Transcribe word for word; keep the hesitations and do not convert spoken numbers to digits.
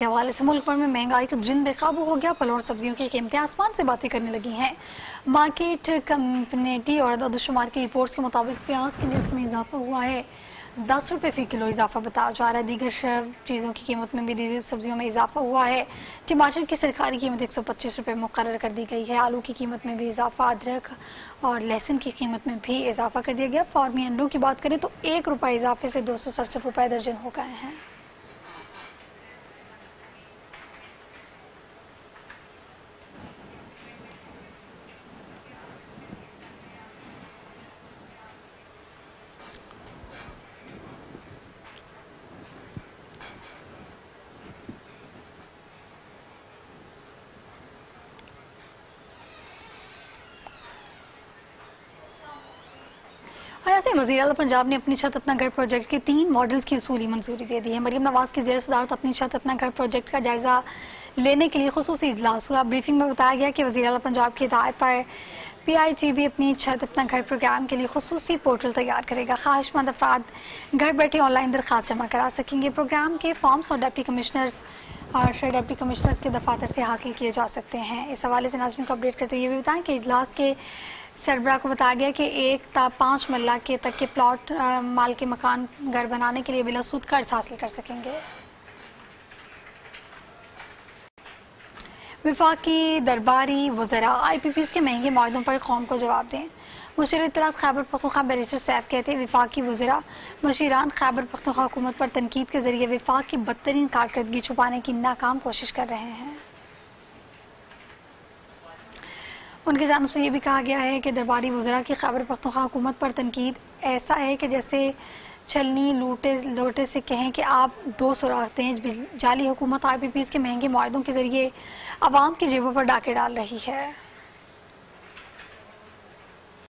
के हवाले से मुल्क भर में महंगाई का जिन बेकाबू हो गया। फल और सब्जियों की कीमतें आसमान से बातें करने लगी हैं। मार्केट कम्युनिटी और आदादोशुमार की रिपोर्ट्स के मुताबिक प्याज की कीमत में इजाफा हुआ है, दस रुपये फी किलो इजाफा बताया जा रहा है। दीगर चीज़ों की कीमत में भी, दीगर सब्जियों में इजाफा हुआ है। टमाटर की सरकारी कीमत एक सौ पच्चीस रुपये मुकर्रर कर दी गई है। आलू की कीमत में भी इजाफा, अदरक और लहसुन की कीमत में भी इजाफा कर दिया गया। फार्मी अंडों की बात करें तो एक रुपये इजाफे से दो सौ सड़सठ रुपये दर्जन हो गए हैं। ऐसे वज़ीर आला पंजाब ने अपनी छत अपना घर प्रोजेक्ट के तीन मॉडल्स की उसूली मंजूरी दे दी है। मरीम नवाज की ज़ेर सदारत अपनी छत अपना घर प्रोजेक्ट का जायज़ा लेने के लिए खुसूसी इजलास हुआ। ब्रीफिंग में बताया गया कि वज़ीर आला पंजाब की हिदायत पर पी आई जी भी अपनी छत अपना घर प्रोग्राम के लिए खुसूसी पोर्टल तैयार करेगा। ख्वाहिशमंद अफराद घर बैठे ऑनलाइन दरख्वास्त जमा करा सकेंगे। प्रोग्राम के फॉर्म्स और डिप्टी कमिश्नर्स और डिप्टी कमिश्नर्स के दफातर से हासिल किए जा सकते हैं। इस हवाले से नाज़रीन को अपडेट करते हुए ये भी बताएं कि इजलास के सरबरा को बताया गया कि एक ता पाँच मल्ला के तक के प्लॉट आ, माल के मकान घर बनाने के लिए बिला सूद कर्ज हासिल कर सकेंगे। वफाकी दरबारी वज़रा आई पी पी के महंगे माहों पर कौम को जवाब दें। मुशीर इत्तलात खैबर पख्तूनख्वा बैरिस्टर सैफ कहते हैं वफाकी वज़रा मशीरान खैबर पख्तूनख्वा हुकूमत पर तनकीद के जरिए वफाक की बदतरीन कारकर्दगी छुपाने की नाकाम कोशिश कर रहे हैं। उनकी जानब से ये भी कहा गया है कि दरबारी वज़रा की खैबर पख्तूनख्वा हुकूमत पर तनकीद ऐसा है कि जैसे छलनी लूटे लोटे से कहें कि आप दो सुराख दें। जाली हुकूमत आई पी पी के महंगे माहों के ज़रिए आवाम की जेबों पर डाके डाल रही है।